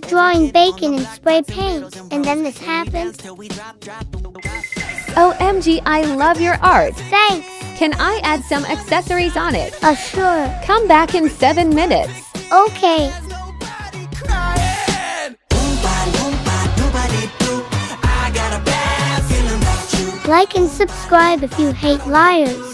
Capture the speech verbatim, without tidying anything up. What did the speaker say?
was drawing bacon in spray paint, and then this happened. O M G, I love your art. Thanks. Can I add some accessories on it? Uh, sure. Come back in seven minutes. Okay. Like and subscribe if you hate liars.